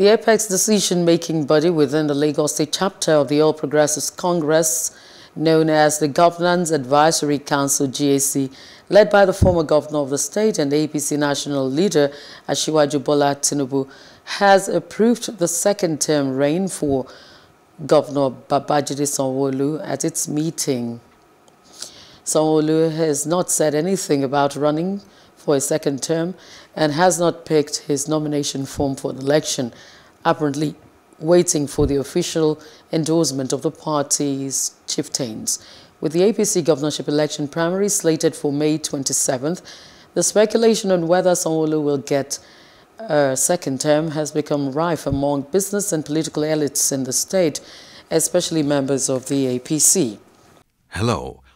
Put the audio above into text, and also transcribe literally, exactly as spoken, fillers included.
The apex decision-making body within the Lagos State chapter of the All Progressives Congress, known as the Governance Advisory Council, G A C, led by the former governor of the state and A P C national leader, Asiwaju Bola Tinubu, has approved the second-term reign for Governor Babajide Sanwo-Olu at its meeting. Sanwo-Olu has not said anything about running for a second term and has not picked his nomination form for an election, apparently waiting for the official endorsement of the party's chieftains. With the A P C governorship election primary slated for May twenty-seventh, the speculation on whether Sanwo-Olu will get a second term has become rife among business and political elites in the state, especially members of the A P C. Hello.